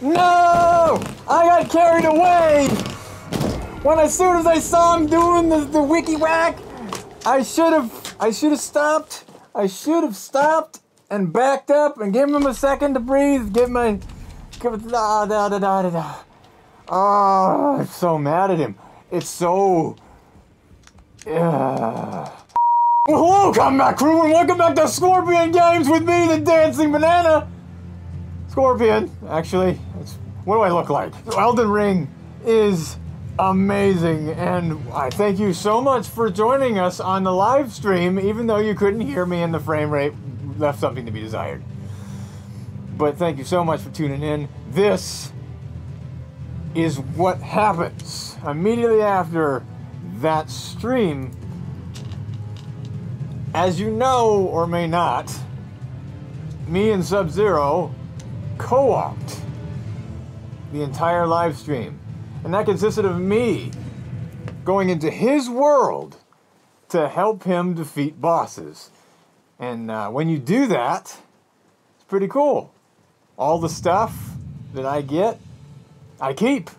No! I got carried away! When as soon as I saw him doing the wiki whack, I should have stopped. I should have stopped and backed up and given him a second to breathe. Oh, I'm so mad at him. It's so... Hello, combat crew, and welcome back to Scorpion Games with me, the Dancing Banana. Scorpion, actually, what do I look like? Elden Ring is amazing, and I thank you so much for joining us on the live stream, even though you couldn't hear me and the frame rate left something to be desired. But thank you so much for tuning in. This is what happens immediately after that stream. As you know, or may not, me and Sub-Zero co-opt the entire live stream. And that consisted of me going into his world to help him defeat bosses. And when you do that, it's pretty cool. All the stuff that I get, I keep.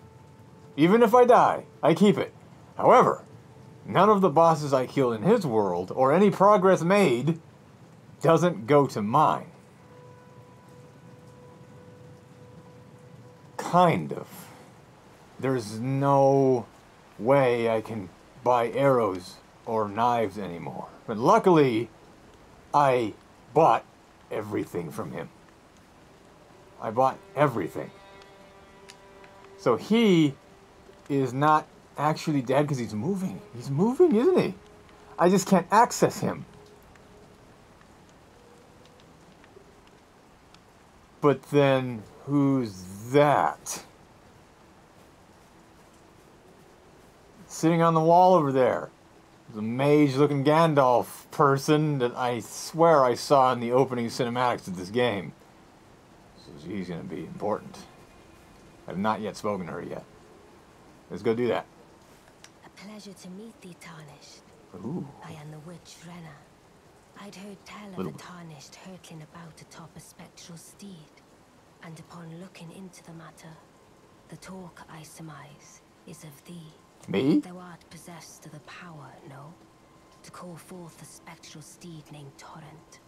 Even if I die, I keep it. However, none of the bosses I killed in his world, or any progress made, doesn't go to mine. Kind of. There's no way I can buy arrows or knives anymore. But luckily, I bought everything from him. I bought everything. So he is not actually dead because he's moving. He's moving, isn't he? I just can't access him. But then, who's that? Sitting on the wall over there. The mage-looking Gandalf person that I swear I saw in the opening cinematics of this game. So she's going to be important. I have not yet spoken to her yet. Let's go do that. Pleasure to meet thee, Tarnished. Ooh. I am the witch Renna. I'd heard tell of a Tarnished hurtling about atop a spectral steed, and upon looking into the matter, the talk I surmise is of thee. Me? Thou art possessed of the power, no? To call forth a spectral steed named Torrent.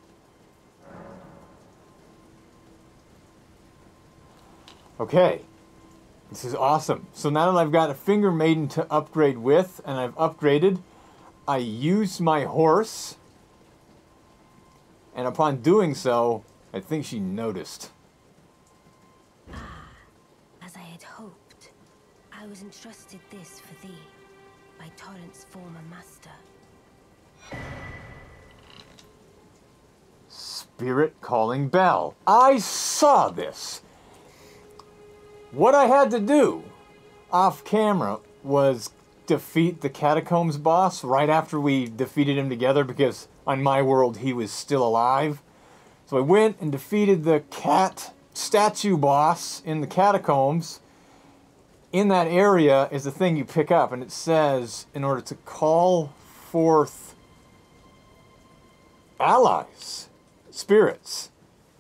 Okay. This is awesome. So now that I've got a finger maiden to upgrade with, and I've upgraded, I use my horse. And upon doing so, I think she noticed. Ah, as I had hoped, I was entrusted this for thee, by Torrent's former master. Spirit calling bell. I saw this. What I had to do off camera was defeat the Catacombs boss right after we defeated him together, because on my world he was still alive. So I went and defeated the cat statue boss in the Catacombs. In that area is the thing you pick up, and it says in order to call forth allies, spirits,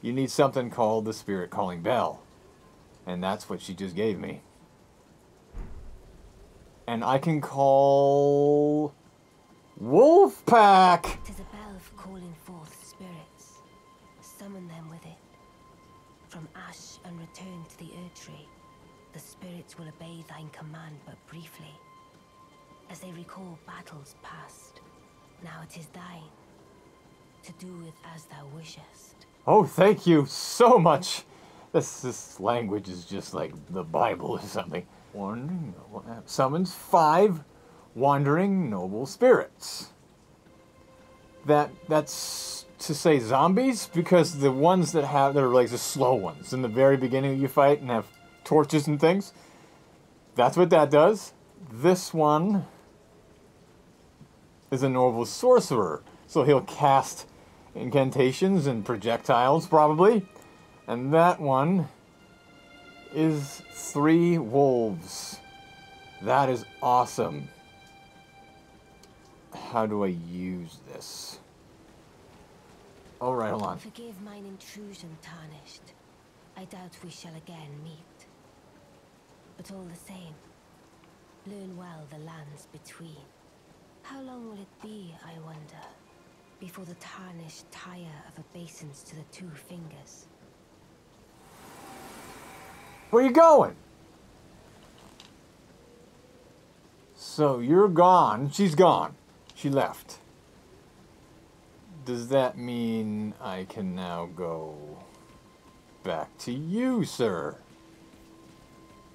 you need something called the Spirit Calling Bell. And that's what she just gave me. And I can call... Wolfpack! It is a bell for calling forth spirits. Summon them with it. From ash and return to the Erdtree, the spirits will obey thine command but briefly. As they recall battles past, now it is thine. To do with as thou wishest. Oh, thank you so much! This language is just like the Bible or something. Wandering noble summons 5 wandering noble spirits. That's to say zombies, because the ones that are like the slow ones in the very beginning you fight and have torches and things. That's what that does. This one is a noble sorcerer, so he'll cast incantations and projectiles probably. And that one is 3 wolves. That is awesome. How do I use this? All right, hold on. Forgive mine intrusion, Tarnished. I doubt we shall again meet. But all the same, learn well the lands between. How long will it be, I wonder, before the tarnished tire of obeisance to the two fingers? Where are you going? So you're gone. She's gone. She left. Does that mean I can now go back to you, sir?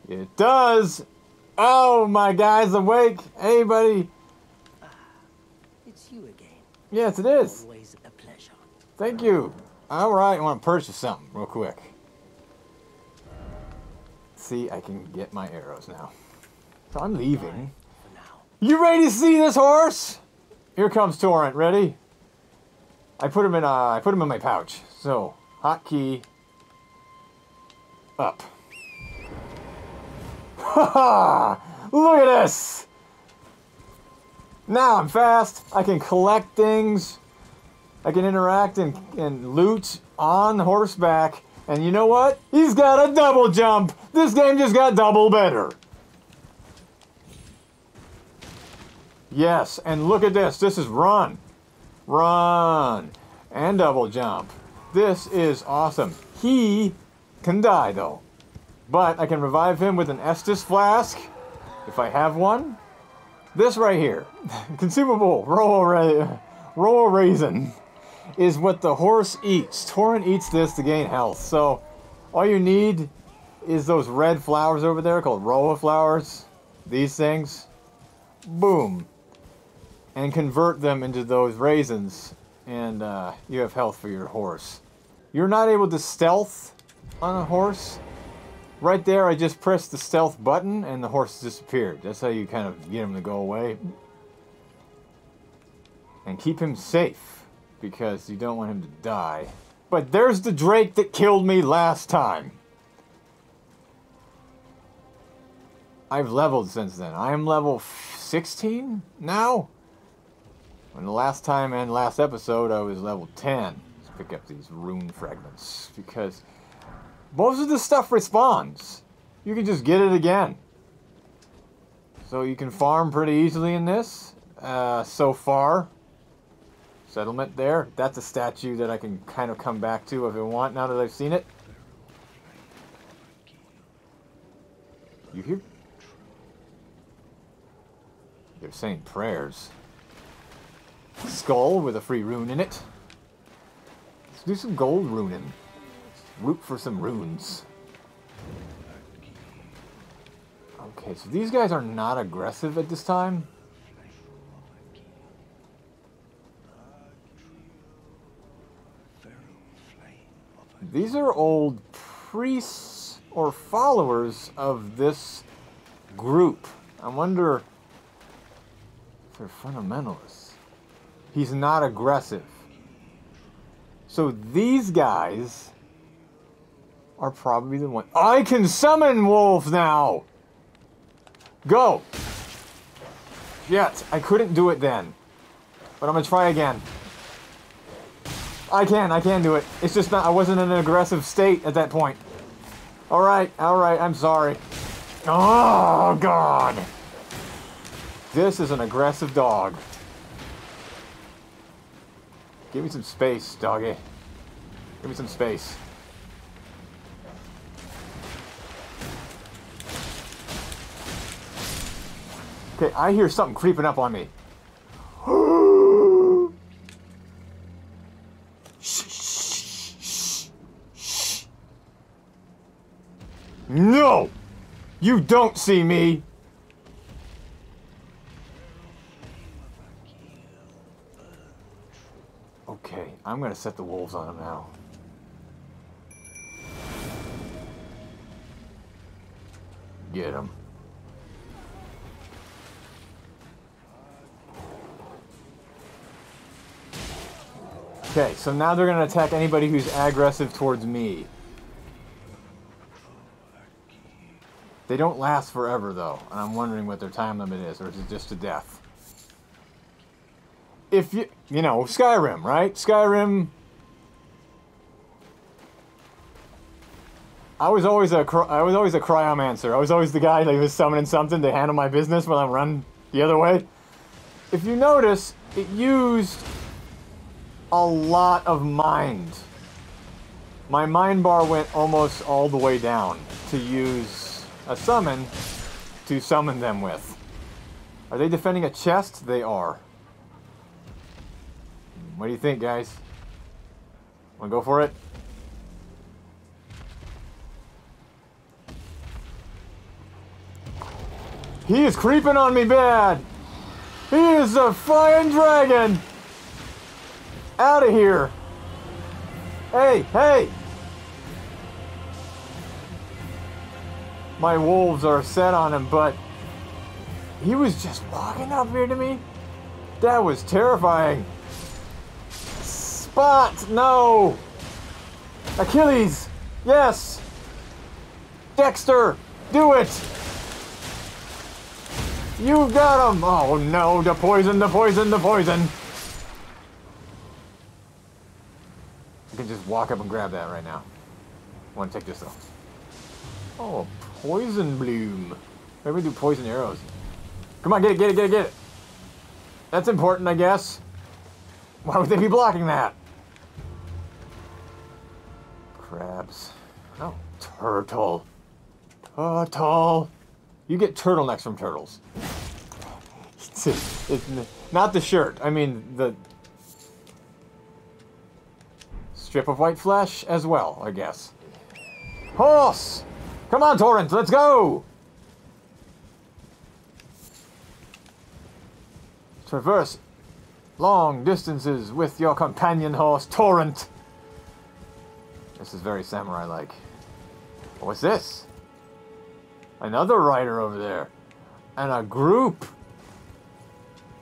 It does. Oh, my guy's awake. Hey, buddy. It's you again. Yes, it is. Always a pleasure. Thank you. All right, I want to purchase something real quick. See, I can get my arrows now. So I'm leaving. You ready to see this horse? Here comes Torrent. Ready? I put him in my pouch. So hotkey up. Ha ha! Look at this! Now I'm fast. I can collect things. I can interact and loot on horseback. And you know what? He's got a double jump! This game just got double better. Yes, and look at this. This is run. Run. And double jump. This is awesome. He can die, though. But I can revive him with an Estus Flask, if I have one. This right here, consumable, Roa Raisin, is what the horse eats. Torrent eats this to gain health. So all you need is those red flowers over there called Roa Flowers. These things. Boom. And convert them into those raisins. And you have health for your horse. You're not able to stealth on a horse. Right there, I just pressed the stealth button and the horse disappeared. That's how you kind of get him to go away. And keep him safe, because you don't want him to die. But there's the drake that killed me last time. I've leveled since then. I am level 16 now? When the last time and last episode, I was level 10. Let's pick up these rune fragments, because most of the stuff respawns. You can just get it again. So you can farm pretty easily in this. So far. Settlement there. That's a statue that I can kind of come back to if I want now that I've seen it. You hear? They're saying prayers. Skull with a free rune in it. Let's do some gold runing. Root for some runes. Okay, so these guys are not aggressive at this time. These are old priests or followers of this group. I wonder if they're fundamentalists. He's not aggressive. So these guys are probably the one. I can summon wolves now! Go! Yes, I couldn't do it then. But I'm gonna try again. I can do it. It's just not, I wasn't in an aggressive state at that point. Alright, I'm sorry. Oh, God! This is an aggressive dog. Give me some space, doggy. Give me some space. Okay, I hear something creeping up on me. No! You don't see me! Okay, I'm gonna set the wolves on him now. Get him. Okay, so now they're going to attack anybody who's aggressive towards me. They don't last forever, though, and I'm wondering what their time limit is, or is it just to death? If you... You know, Skyrim, right? Skyrim... I was always a cryomancer. I was always the guy that was summoning something to handle my business while I'm running the other way. If you notice, it used a lot of mind. My mind bar went almost all the way down to use a summon to summon them with. Are they defending a chest? They are. What do you think, guys? Wanna go for it? He is creeping on me bad! He is a flying dragon! Out of here! Hey, hey! My wolves are set on him, but he was just walking up here to me. That was terrifying. Spot! No! Achilles! Yes! Dexter! Do it! You got him! Oh no, the poison, the poison, the poison! I can just walk up and grab that right now. I want to take this though. Oh, poison bloom. Maybe we do poison arrows. Come on, get it, get it, get it, get it! That's important, I guess. Why would they be blocking that? Crabs. Oh, turtle. Turtle. You get turtlenecks from turtles. Not the shirt. I mean, the strip of white flesh as well, I guess. Horse! Come on, Torrent, let's go! Traverse long distances with your companion horse, Torrent. This is very samurai-like. What's this? Another rider over there. And a group.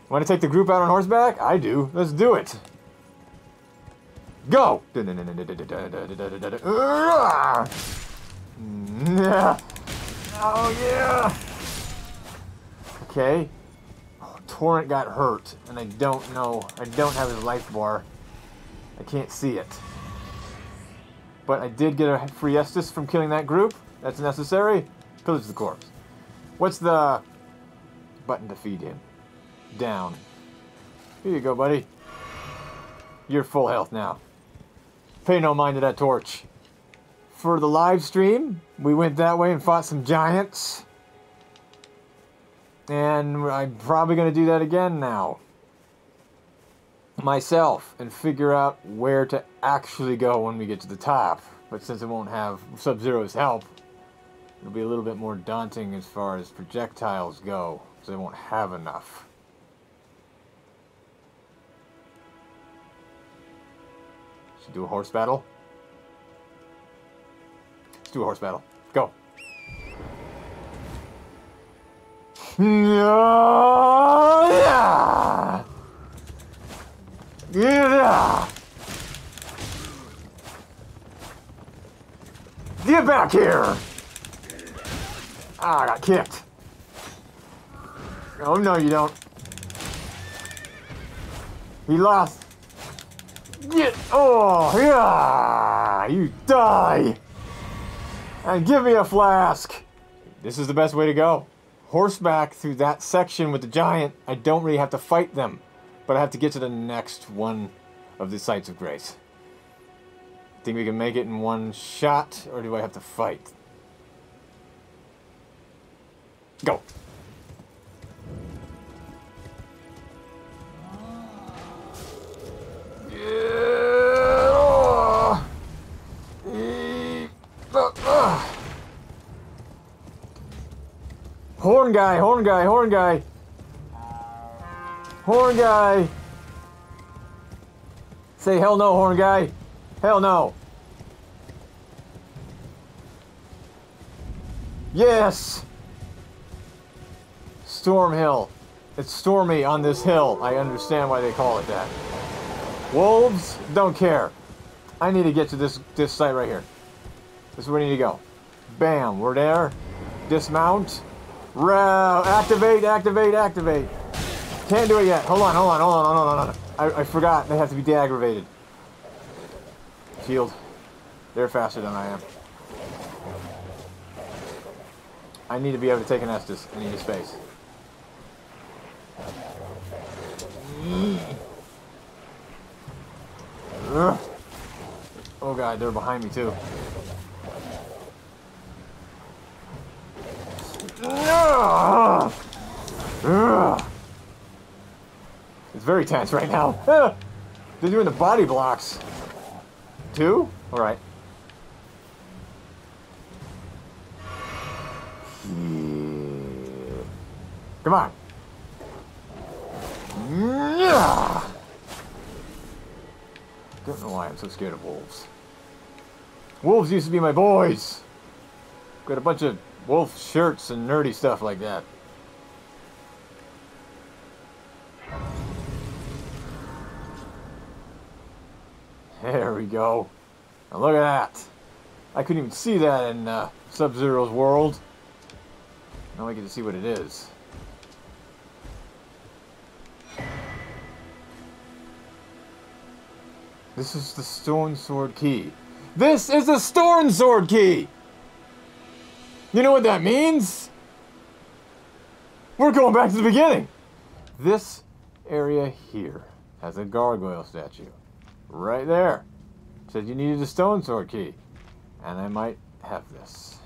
Want to take the group out on horseback? I do. Let's do it. Go! Oh, yeah! Okay. Oh, Torrent got hurt, and I don't know. I don't have his life bar. I can't see it. But I did get a free Estus from killing that group. That's necessary. Pillage the corpse. What's the button to feed him? Down. Here you go, buddy. You're full health now. Pay no mind to that torch. For the live stream, we went that way and fought some giants. And I'm probably going to do that again now. Myself. And figure out where to actually go when we get to the top. But since it won't have Sub-Zero's help, it'll be a little bit more daunting as far as projectiles go, because they won't have enough. Should do a horse battle? Let's do a horse battle. Go! Get back here! Ah, I got kicked. Oh, no, you don't. He lost. Get. Oh, yeah. You die. And give me a flask. This is the best way to go. Horseback through that section with the giant. I don't really have to fight them, but I have to get to the next one of the sites of grace. Think we can make it in one shot, or do I have to fight? Go. Horn guy, horn guy, horn guy. Horn guy. Say hell no, horn guy. Hell no. Yes. Storm Hill. It's stormy on this hill. I understand why they call it that. Wolves don't care. I need to get to this site right here. This is where we need to go. Bam, we're there. Dismount. Activate, activate, activate. Can't do it yet. Hold on, hold on, hold on, hold on, hold on. I forgot they have to be deaggravated. Shield. They're faster than I am. I need to be able to take an Estus in any space. Oh god, they're behind me too. It's very tense right now. They're doing the body blocks. Two? Alright. Come on. Don't know why I'm so scared of wolves. Wolves used to be my boys. Got a bunch of wolf shirts and nerdy stuff like that. There we go. Now look at that. I couldn't even see that in Sub-Zero's world. Now I get to see what it is. This is the Stone Sword Key. This is the Stone Sword Key! You know what that means? We're going back to the beginning! This area here has a gargoyle statue. Right there. It said you needed a Stone Sword Key. And I might have this.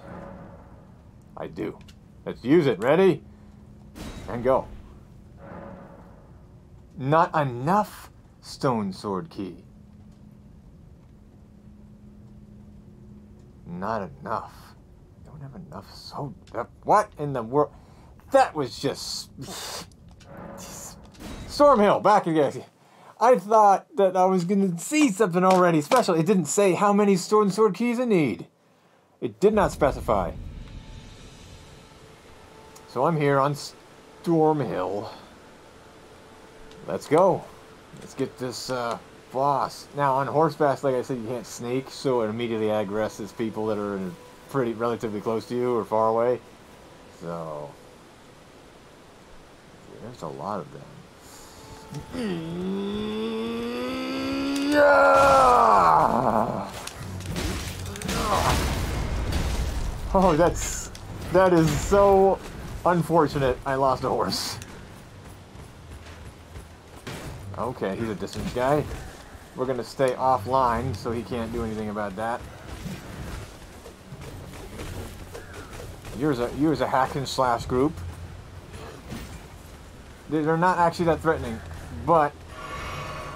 I do. Let's use it. Ready? And go. Not enough Stone Sword Key. Not enough. Don't have enough. So what in the world? That was just Stormhill back again. I thought that I was gonna see something already special. It didn't say how many Stone Sword Keys I need. It did not specify. So I'm here on Stormhill. Let's go. Let's get this. Boss. Now on horseback, like I said, you can't sneak, so it immediately aggresses people that are pretty relatively close to you or far away. So there's a lot of them. Oh, that is so unfortunate. I lost a horse. Okay, he's a distant guy. We're going to stay offline, so he can't do anything about that. You're a hack and slash group. They're not actually that threatening, but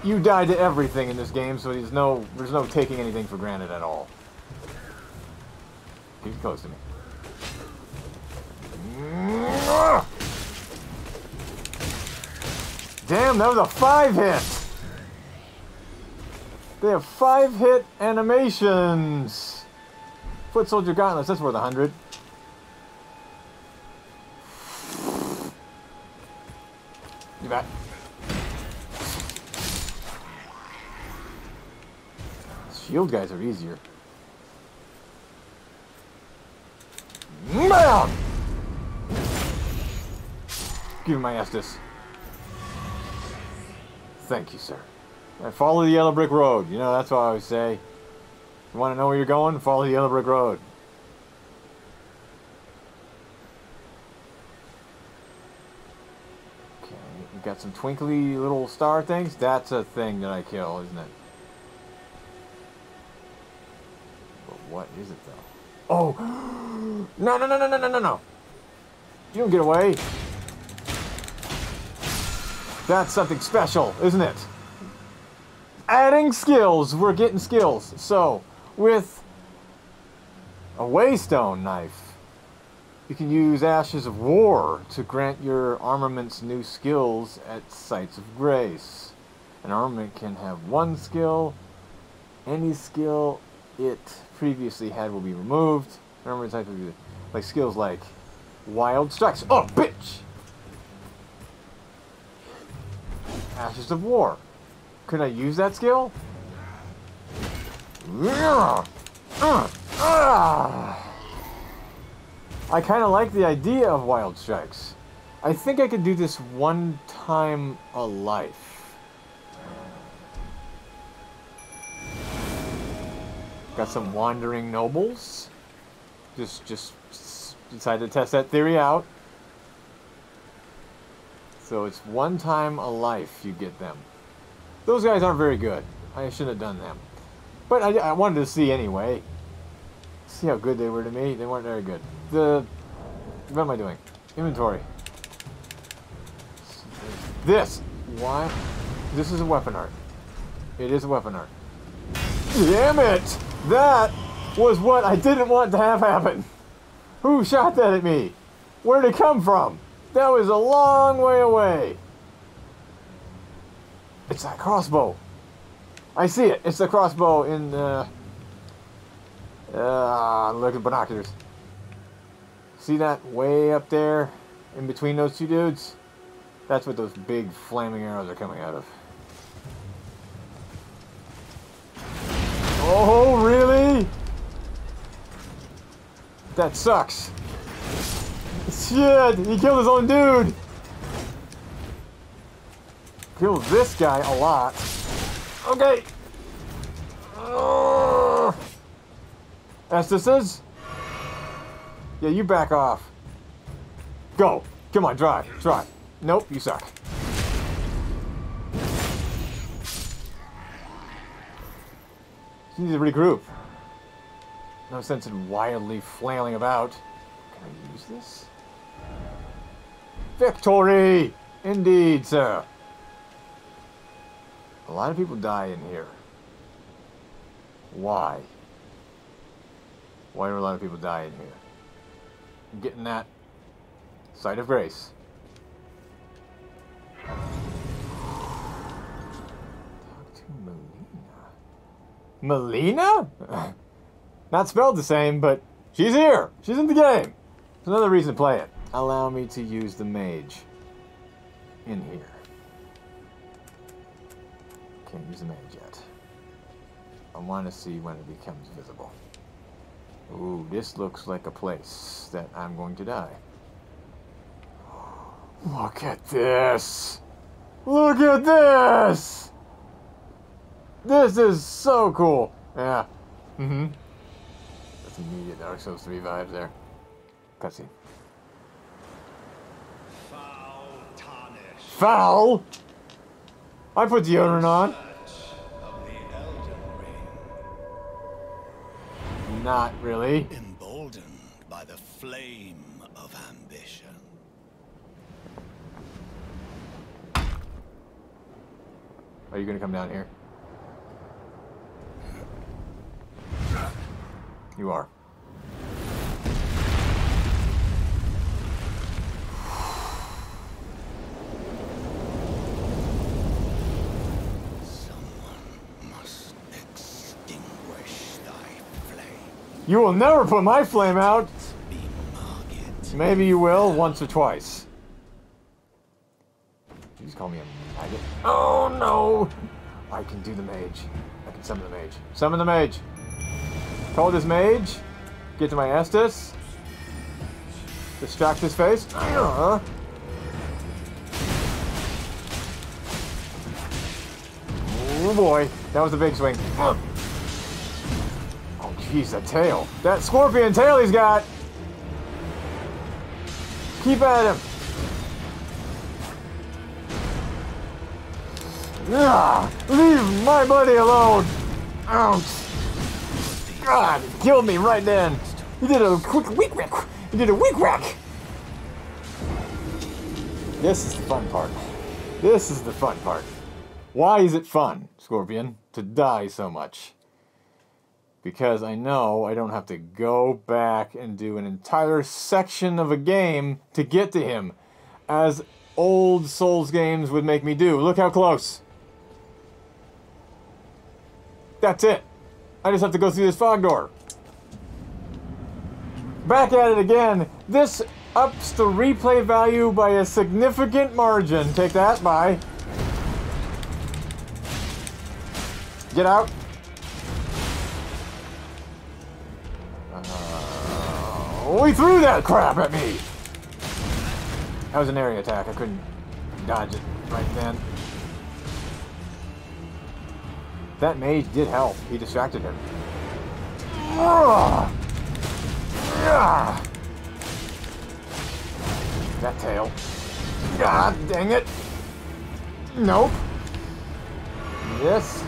you die to everything in this game, so there's no taking anything for granted at all. Keep close to me. Damn, that was a 5-hit! They have 5-hit animations. Foot Soldier Gauntlets, that's worth 100. You bet. Shield guys are easier. Bam! Give me my Estus. Thank you, sir. And follow the yellow brick road. You know, that's what I always say. You want to know where you're going? Follow the yellow brick road. Okay, we got some twinkly little star things. That's a thing that I kill, isn't it? But what is it, though? Oh! No, no, no, no, no, no, no, no! You don't get away. That's something special, isn't it? Adding skills, we're getting skills. So, with a Waystone Knife, you can use Ashes of War to grant your armaments new skills at Sites of Grace. An armament can have one skill. Any skill it previously had will be removed. An armament type of like skills like Wild Strikes. Oh, bitch! Ashes of War. Can I use that skill? I kind of like the idea of Wild Strikes. I think I could do this one time a life. Got some wandering nobles. Just decided to test that theory out. So it's one time a life you get them. Those guys aren't very good. I shouldn't have done them. But I wanted to see anyway. See how good they were to me? They weren't very good. What am I doing? Inventory. This! Why? This is a weapon art. It is a weapon art. Damn it! That was what I didn't want to have happen! Who shot that at me? Where did it come from? That was a long way away! It's that crossbow! I see it! It's the crossbow in, look at binoculars. See that way up there? In between those two dudes? That's what those big flaming arrows are coming out of. Oh, really? That sucks. Shit, he killed his own dude. Killed this guy a lot. Okay. Estuses? Yeah, you back off. Go. Come on, drive. Drive. Nope, you suck. You need to regroup. No sense in wildly flailing about. Can I use this? Victory! Indeed, sir. A lot of people die in here. Why? Why do a lot of people die in here? I'm getting that sight of grace. Talk to Melina. Melina? Not spelled the same, but she's here. She's in the game. There's another reason to play it. Allow me to use the mage in here. Can't use the mage yet. I want to see when it becomes visible. Ooh, this looks like a place that I'm going to die. Look at this! Look at this! This is so cool! Yeah. Mm-hmm. That's immediate Dark Souls 3 vibes there. Cutscene. Foul tarnished. Foul? I put deodorant on. Of the Elden Ring. Not really. Emboldened by the flame of ambition. Are you going to come down here? You are. Someone must extinguish thy flame. You will never put my flame out. Maybe you will once or twice. You just call me a... Oh no! I can do the mage. I can summon the mage. Summon the mage! Call this mage. Get to my Estus. Distract his face. Oh boy. That was a big swing. Oh jeez, that tail. That scorpion tail he's got! Keep at him! Ah, leave my buddy alone! Ouch! God, he killed me right then! He did a quick weak whack! He did a weak whack! This is the fun part. This is the fun part. Why is it fun, Scorpion, to die so much? Because I know I don't have to go back and do an entire section of a game to get to him, as old Souls games would make me do. Look how close! That's it. I just have to go through this fog door. Back at it again. This ups the replay value by a significant margin. Take that, bye. Get out. He threw that crap at me. That was an area attack. I couldn't dodge it right then. That mage did help. He distracted him. that tail. God dang it. Nope. This.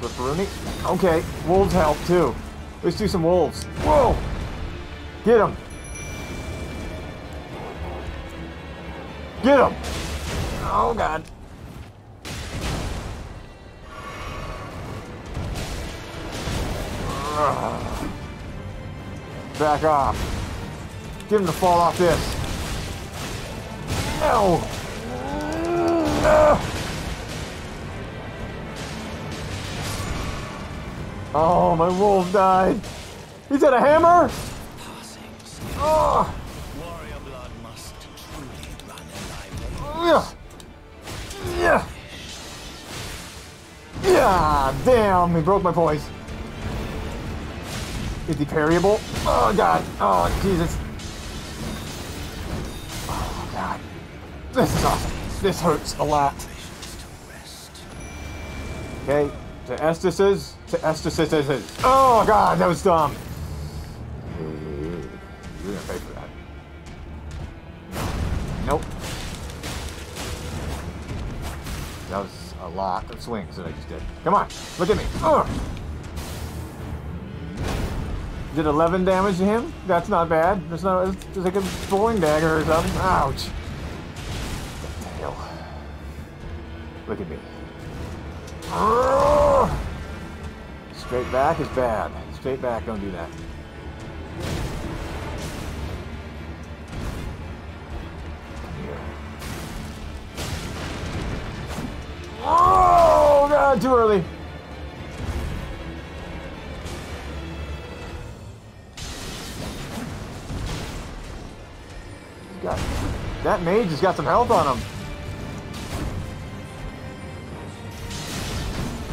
Flipperoonie. Okay, wolves help too. Let's do some wolves. Whoa! Get him! Get him! Oh god. Ugh. Back off. Get him to fall off this. Ow! Oh, my wolf died. He's at a hammer? Oh! Warrior blood must truly run in thy veins. Yeah, damn, he broke my poise. Is he parryable? Oh, God. Oh, Jesus. Oh, God. This is awesome. This hurts a lot. Okay. To Estus's. To Estus's. Oh, God. That was dumb. You're gonna pay for that. Nope. That was a lot of swings that I just did. Come on. Look at me. Oh. Did 11 damage to him? That's not bad. That's not. It's like a bowling dagger or something. Ouch. Tail. Look at me. Oh! Straight back is bad. Straight back, don't do that. Here. Oh God! Too early. God. That mage has got some health on him.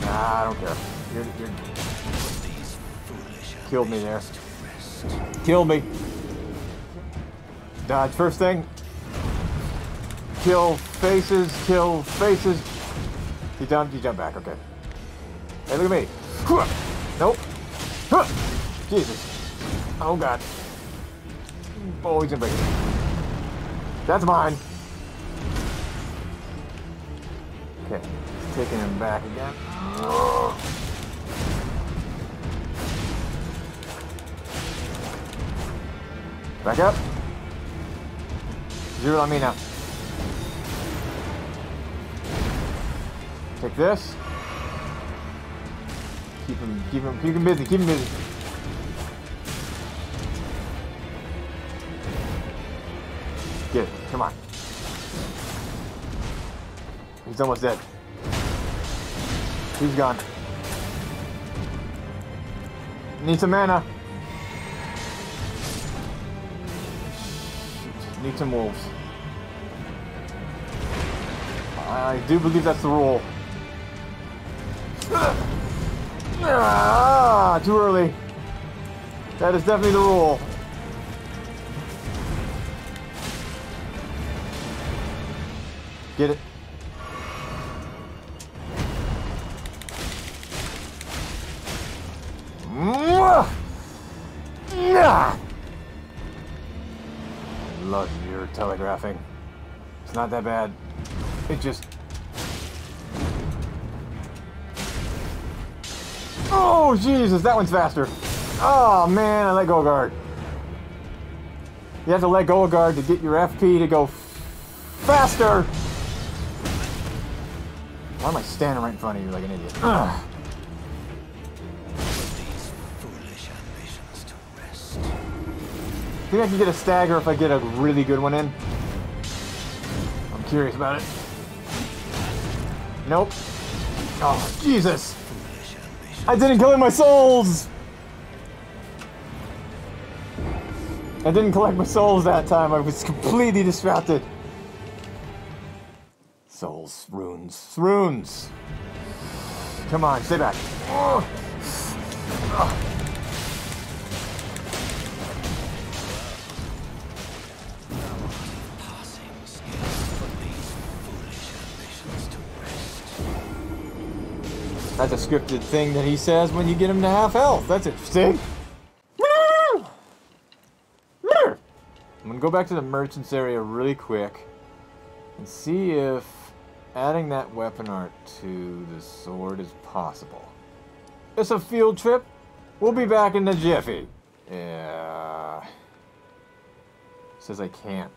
Nah, I don't care. You're... Killed me there. Killed me. Dodge first thing. Kill faces. Kill faces. You jump. You jump back. Okay. Hey, look at me. Nope. Jesus. Oh God. Oh, he's gonna break it. That's mine. Okay, taking him back again. Back up. Zero on me now. Take this. Keep him busy, keep him busy. Get it. Come on. He's almost dead. He's gone. Need some mana. Shoot. Need some wolves. I do believe that's the rule. Ah, too early. That is definitely the rule. Get it. I love your telegraphing. It's not that bad. It just... Oh, Jesus, that one's faster. Oh, man, I let go of guard. You have to let go of guard to get your FP to go faster. Why am I standing right in front of you like an idiot? Ugh. I think I can get a stagger if I get a really good one in. I'm curious about it. Nope. Oh, Jesus! I didn't collect my souls! I didn't collect my souls that time. I was completely distracted. Souls, runes, runes! Come on, stay back. Oh. That's a scripted thing that he says when you get him to half health. That's interesting. go back to the merchant's area really quick and see if adding that weapon art to the sword is possible. It's a field trip. We'll be back in a jiffy. Yeah. Says I can't.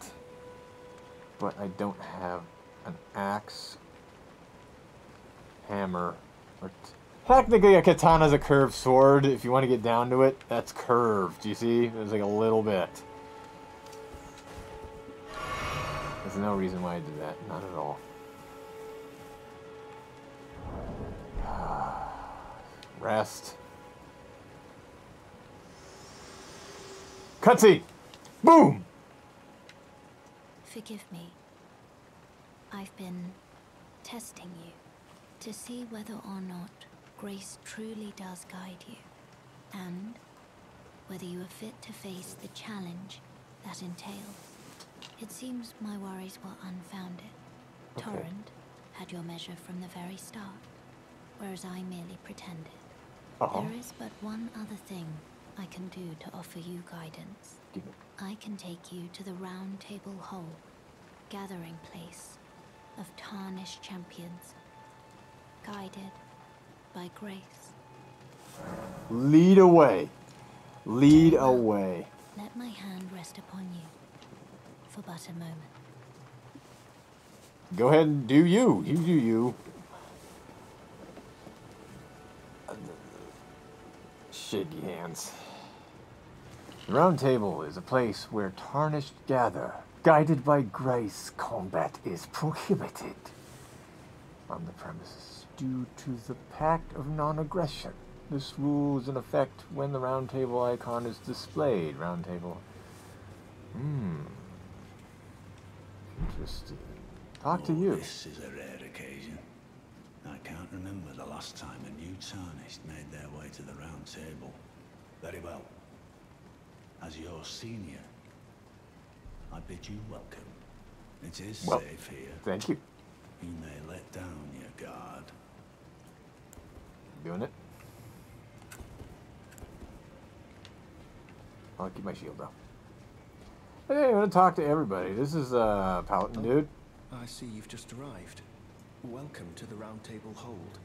But I don't have an axe, hammer, or... Technically, a katana is a curved sword. If you want to get down to it, that's curved. You see? There's like a little bit. There's no reason why I did that. Not at all. Rest. Cutscene! Boom! Forgive me. I've been testing you to see whether or not grace truly does guide you, and whether you are fit to face the challenge that entails. It seems my worries were unfounded. Okay. Torrent had your measure from the very start, whereas I merely pretended. Uh-huh. There is but one other thing I can do to offer you guidance. I can take you to the Round Table Hall, gathering place of tarnished champions, guided by grace. Lead away. Lead away. Let my hand rest upon you for but a moment. Go ahead and do you. You do you. Shaky hands. The Round Table is a place where tarnished gather. Guided by grace, combat is prohibited on the premises due to the Pact of Non-Aggression. This rule is in effect when the Round Table icon is displayed. Round Table. Interesting. Talk to you. This is a rare occasion. I can't remember the last time a new tarnished made their way to the Round Table. Very well. As your senior, I bid you welcome. It is safe here. Thank you. You may let down your guard. Doing it. I'll keep my shield up. Hey, I'm gonna talk to everybody. This is Paladin dude. I see you've just arrived. Welcome to the Round Table Hold.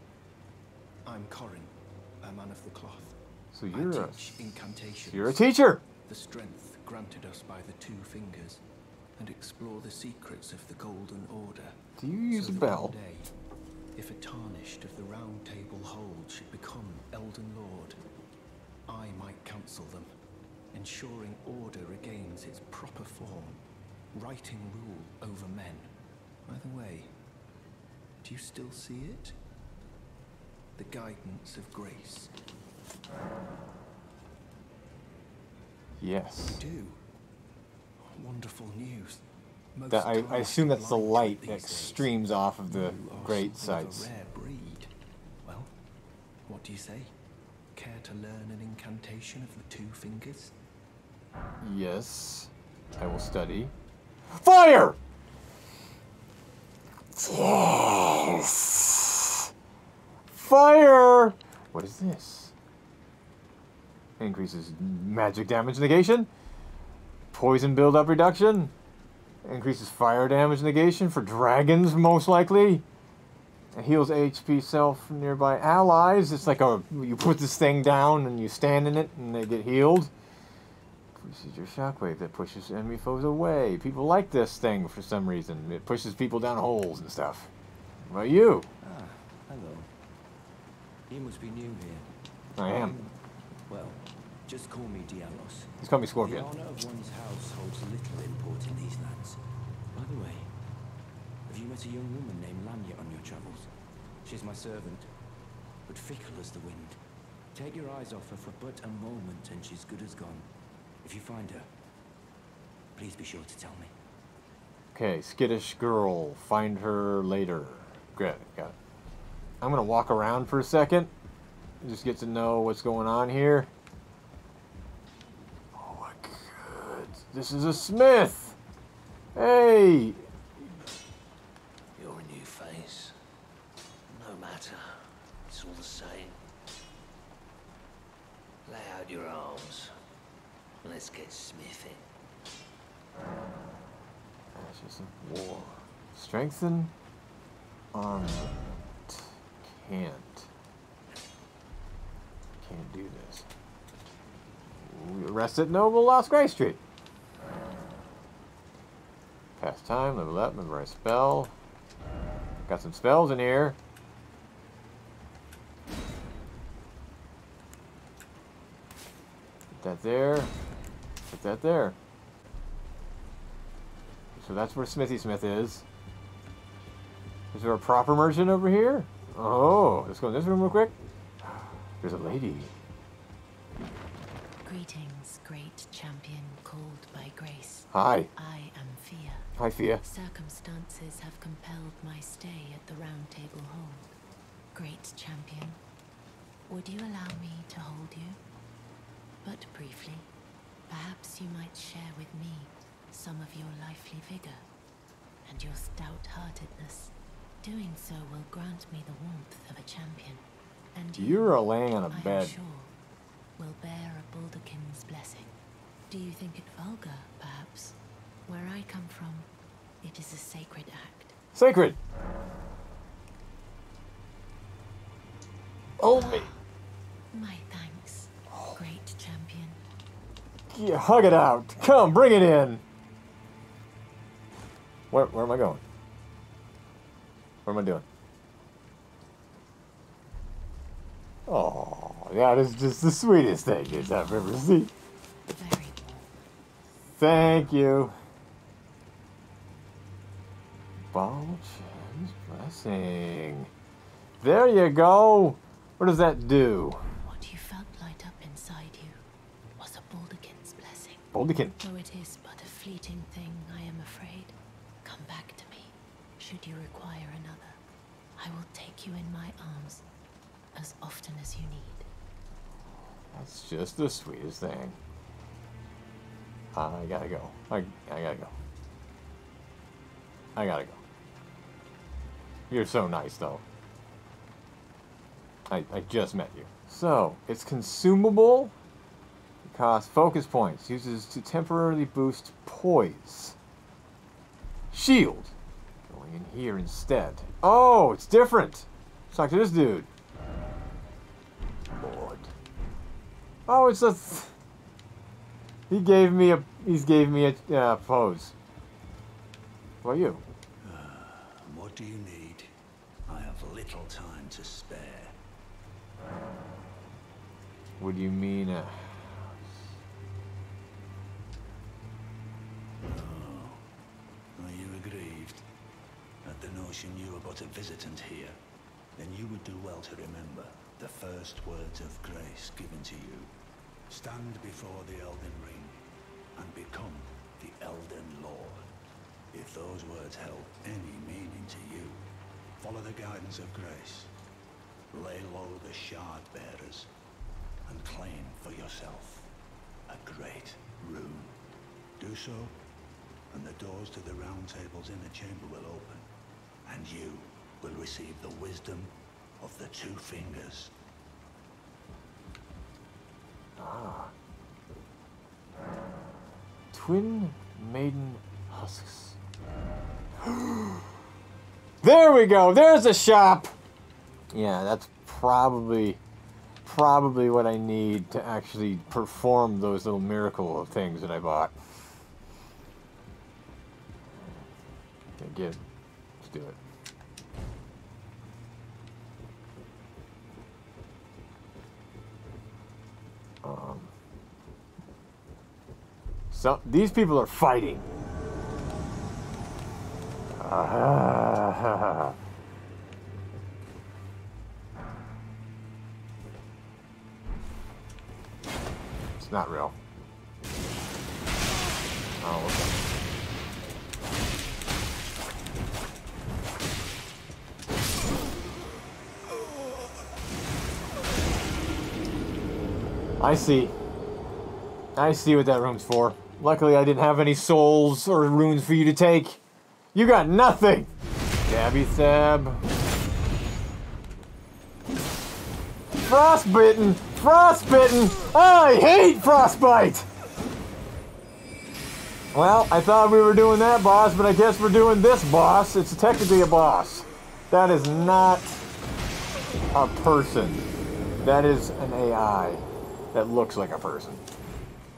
I'm Corin, a man of the cloth. So you're incantations. You're a teacher. The strength granted us by the two fingers, and explore the secrets of the Golden Order. Do you use a bell? One day, if a tarnished of the Round Table Hold should become Elden Lord, I might counsel them, ensuring order regains its proper form, righting rule over men. By the way, do you still see it? The guidance of grace. Yes. We do. Wonderful news. That, I assume that's the light that streams off of the great sights. Rare breed. Well, what do you say? Care to learn an incantation of the two fingers? Yes, I will study. Fire! Yes! Fire! What is this? Increases magic damage negation, poison buildup reduction, increases fire damage negation for dragons most likely, and heals HP self from nearby allies. It's like a, you put this thing down and you stand in it and they get healed. Increases your shockwave that pushes enemy foes away. People like this thing for some reason. It pushes people down holes and stuff. What about you? Ah, hello. You must be new here. I am. Well, just call me Dialos. He's called me Scorpion. The honor of one's house holds little import in these lands. By the way, have you met a young woman named Lanya on your travels? She's my servant, but fickle as the wind. Take your eyes off her for but a moment and she's good as gone. If you find her, please be sure to tell me. Okay, skittish girl. Find her later. Good, got it. I'm gonna walk around for a second. Just get to know what's going on here. Oh my god. This is a smith! Hey! You're a new face. No matter. It's all the same. Lay out your arms. Let's get smithing. Ashes of War. Strengthen Armament. Can't do this. We arrested Noble Lost Grey Street. Pass time, level up, memorize spell. Got some spells in here. Put that there. Put that there. So that's where Smithy Smith is. Is there a proper merchant over here? Oh, let's go in this room real quick. There's a lady. Greetings, great champion called by grace. Hi. I am Fia. Hi, Fia. Circumstances have compelled my stay at the Round Table Hall. Great champion, would you allow me to hold you? But briefly, perhaps you might share with me some of your lively vigor and your stout-heartedness. Doing so will grant me the warmth of a champion. And you're laying on a bed. I'm sure will bear a Baldachin's blessing. Do you think it vulgar, perhaps? Where I come from, it is a sacred act. Sacred! Oh, me! My thanks, great champion. Yeah, hug it out. Come, bring it in. Where am I going? What am I doing? Oh, that is just the sweetest thing I've ever seen. Thank you. Baldachin's Blessing. There you go. What does that do? What you felt light up inside you was a Baldachin's blessing. Baldachin. Though it is but a fleeting thing, I am afraid. Come back to me. Should you require another, I will take you in my arms as often as you need. That's just the sweetest thing. I gotta go. I gotta go. I gotta go. You're so nice, though. I just met you. So, it's consumable. It costs focus points. Uses to temporarily boost poise. Shield. Going in here instead. Oh, it's different. Let's talk to this dude. Lord. Oh, it's a... He gave me a... He's gave me a pose. What about you? What do you need? I have little time to spare. What do you mean? Oh, are you aggrieved at the notion you were but a visitant here? Then you would do well to remember the first words of grace given to you. Stand before the Elden Ring and become the Elden Lord. If those words held any meaning to you, follow the guidance of grace. Lay low the shard bearers and claim for yourself a great rune. Do so, and the doors to the round table's inner chamber will open, and you will receive the wisdom of the two fingers. Ah. Twin Maiden Husks. There we go. There's a shop. Yeah, that's probably what I need to actually perform those little miracle things that I bought. Again, let's do it. So these people are fighting. It's not real. Oh, okay. I see. I see what that room's for. Luckily, I didn't have any souls or runes for you to take. You got nothing! Dabby Sab. Frostbitten! Frostbitten! I hate frostbite! Well, I thought we were doing that boss, but I guess we're doing this boss. It's technically a boss. That is not a person. That is an AI that looks like a person.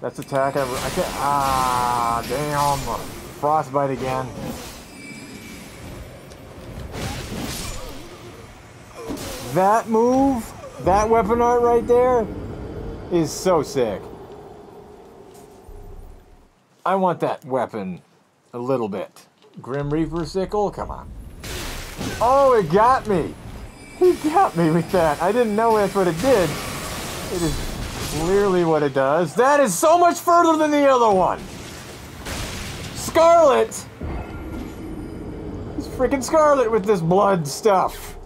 That's attack. I can't. Ah, damn. Frostbite again. That move, that weapon art right there, is so sick. I want that weapon a little bit. Grim Reaper Sickle, come on. Oh, it got me. He got me with that. I didn't know that's what it did. It is clearly what it does. That is so much further than the other one. Scarlet. It's freaking Scarlet with this blood stuff.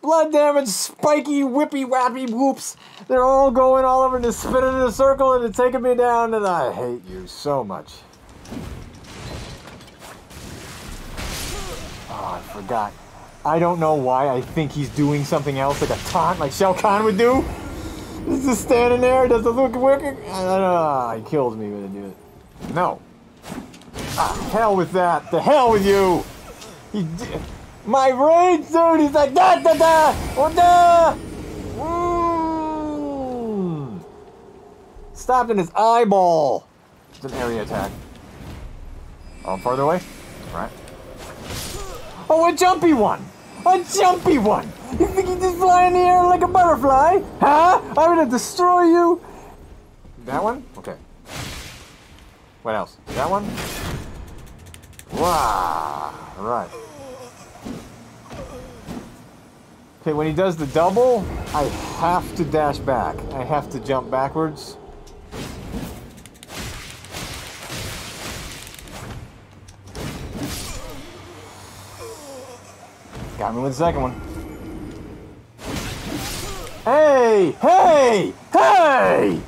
Blood damage, spiky, whippy, wappy, whoops. They're all going all over and just spinning in a circle and it's taking me down and I hate you so much. Oh, I forgot. I don't know why I think he's doing something else, like a taunt, like Shao Kahn would do. He's just standing there, doesn't look wicked. He kills me when I do it. No. Ah, hell with that. The hell with you. He did. My rage, dude. He's like da da da. Oh da. Mm. Stopped in his eyeball. It's an area attack. Oh, I'm farther away. All right. Oh, a jumpy one! A jumpy one! You think you just fly in the air like a butterfly? Huh? I'm gonna destroy you! That one? Okay. What else? That one? Wow! Alright. Okay, when he does the double, I have to dash back. I have to jump backwards. Got me with the second one. Hey! Hey! Hey!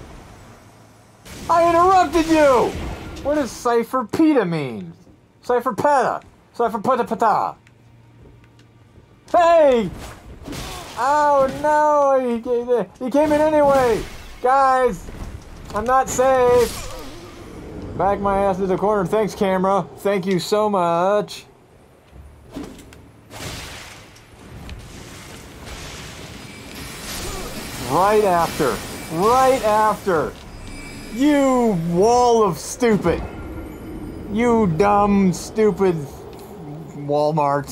I interrupted you! What does Cypher Peta mean? Cypher Peta. Cypher Peta Peta. Hey! Oh no! He came in anyway! Guys! I'm not safe! Back my ass to the corner. Thanks, camera. Thank you so much. Right after, you wall of stupid, you dumb, stupid Walmart.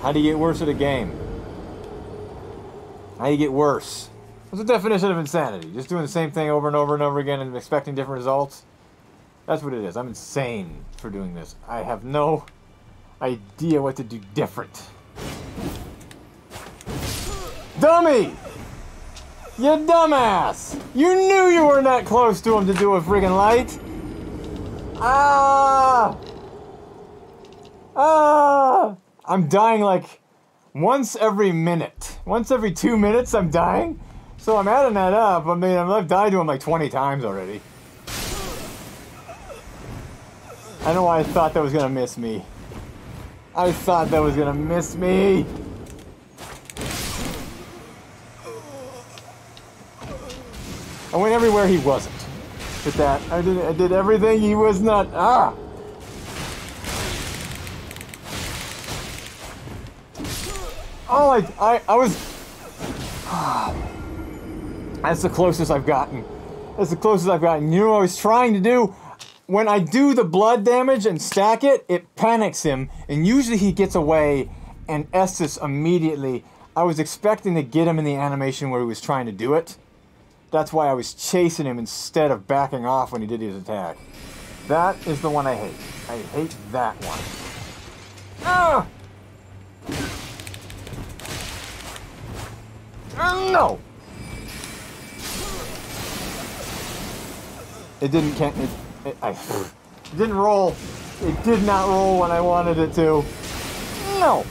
How do you get worse at a game? How do you get worse? What's the definition of insanity? Just doing the same thing over and over and over again and expecting different results? That's what it is. I'm insane for doing this. I have no idea what to do different. Dummy! You dumbass! You knew you were not close to him to do a friggin' light! Ah! Ah! I'm dying like once every minute. Once every 2 minutes I'm dying. So I'm adding that up. I mean, I've died to him like 20 times already. I don't know why I thought that was gonna miss me. I thought that was gonna miss me. I went everywhere he wasn't. With that, I did everything he was not. Ah! Oh, I was. That's the closest I've gotten. That's the closest I've gotten. You know what I was trying to do? When I do the blood damage and stack it, it panics him, and usually he gets away and Estus immediately. I was expecting to get him in the animation where he was trying to do it. That's why I was chasing him instead of backing off when he did his attack. That is the one I hate. I hate that one. Ah! No! It didn't count. It didn't roll. It did not roll when I wanted it to. No!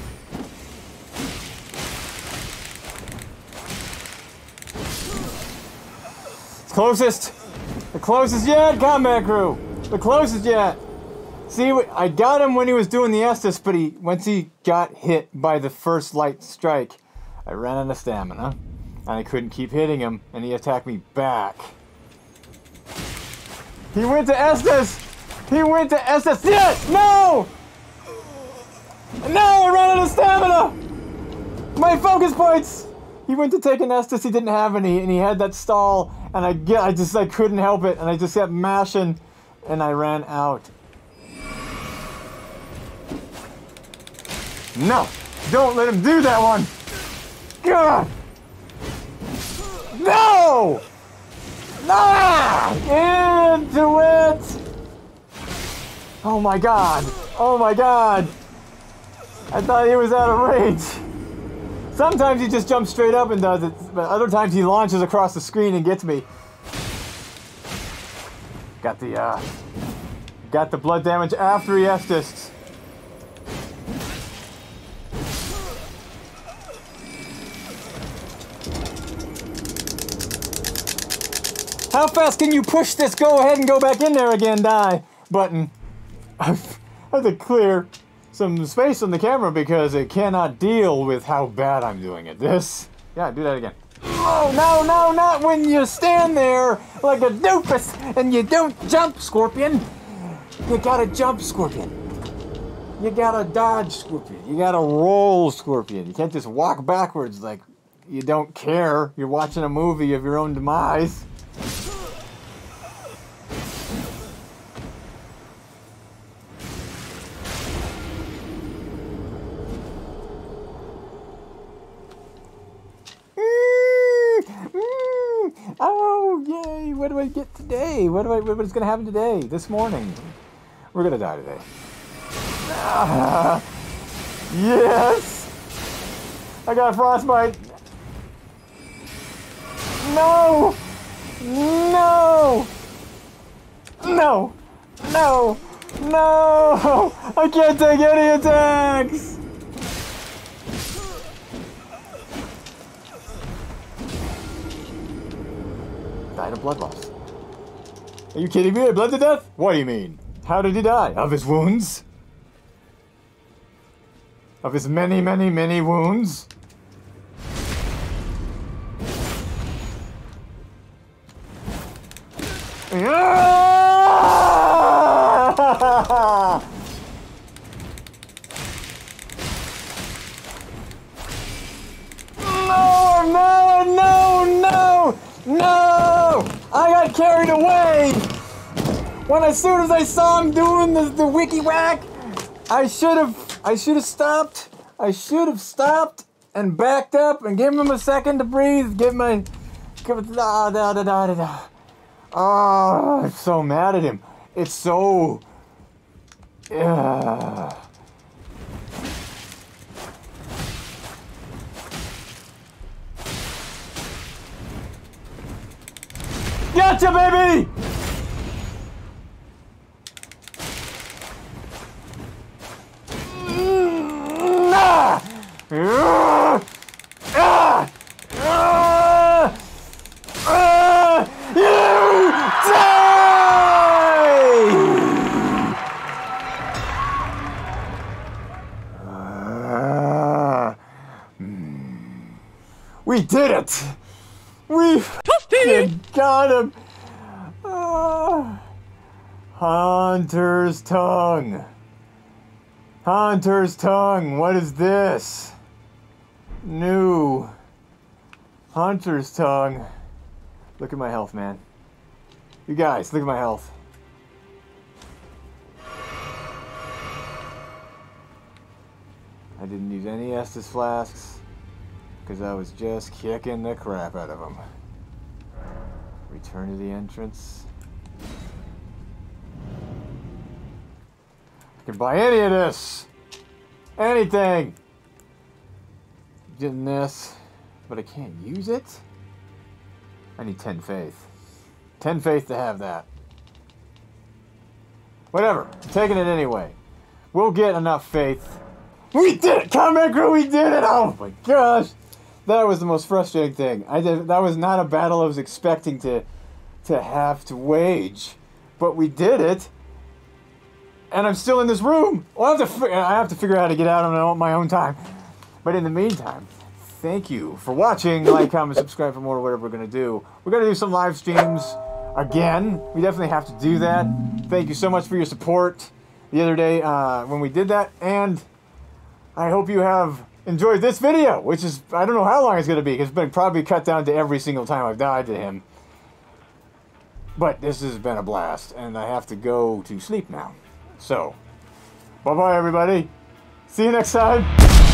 It's closest! The closest yet, combat crew! The closest yet! See, I got him when he was doing the Estus, but he, once he got hit by the first light strike, I ran out of stamina, and I couldn't keep hitting him, and he attacked me back. He went to Estus! He went to Estus! Yes! No! No! I ran out of stamina! My focus points! He went to take an Estus, he didn't have any, and he had that stall, and I couldn't help it, and I just kept mashing, and I ran out. No! Don't let him do that one! God! No! Ah! Into it! Oh my god! Oh my god! I thought he was out of range. Sometimes he just jumps straight up and does it, but other times he launches across the screen and gets me. Got the blood damage after he Estus. How fast can you push this go ahead and go back in there again die button? I have to clear some space on the camera because it cannot deal with how bad I'm doing at this. Yeah, do that again. Oh, no, no, not when you stand there like a doofus and you don't jump, Scorpion. You gotta jump, Scorpion. You gotta dodge, Scorpion. You gotta roll, Scorpion. You can't just walk backwards like you don't care. You're watching a movie of your own demise. Oh, yay! What do I get today? What is going to happen today? This morning? We're going to die today. Ah, yes! I got frostbite! No! No! No! No! No! I can't take any attacks! Died of blood loss. Are you kidding me? I bled to death? What do you mean? How did he die? Of his wounds? Of his many, many, many wounds? Carried away! When as soon as I saw him doing the wiki whack, I should have stopped. I should have stopped and backed up and given him a second to breathe. Oh, I'm so mad at him. It's so. Gotcha, baby! You die! We did it! We got him! Hunter's Tongue. Hunter's Tongue, what is this? New. Hunter's Tongue. Look at my health, man. You guys, look at my health. I didn't use any Estus Flasks, because I was just kicking the crap out of them. Return to the entrance. I can buy any of this! Anything! Getting this, but I can't use it? I need 10 faith. 10 faith to have that. Whatever, I'm taking it anyway. We'll get enough faith. We did it! Comment crew, we did it! Oh my gosh! That was the most frustrating thing. That was not a battle I was expecting to have to wage, but we did it. and I'm still in this room. Well, I have to figure out how to get out on my own time. But in the meantime, thank you for watching. Like, comment, subscribe for more or whatever we're going to do. We're going to do some live streams again. We definitely have to do that. Thank you so much for your support the other day when we did that. And I hope you have enjoyed this video, which is, I don't know how long it's going to be. It's been probably cut down to every single time I've died to him. But this has been a blast, and I have to go to sleep now. So, bye-bye, everybody. See you next time.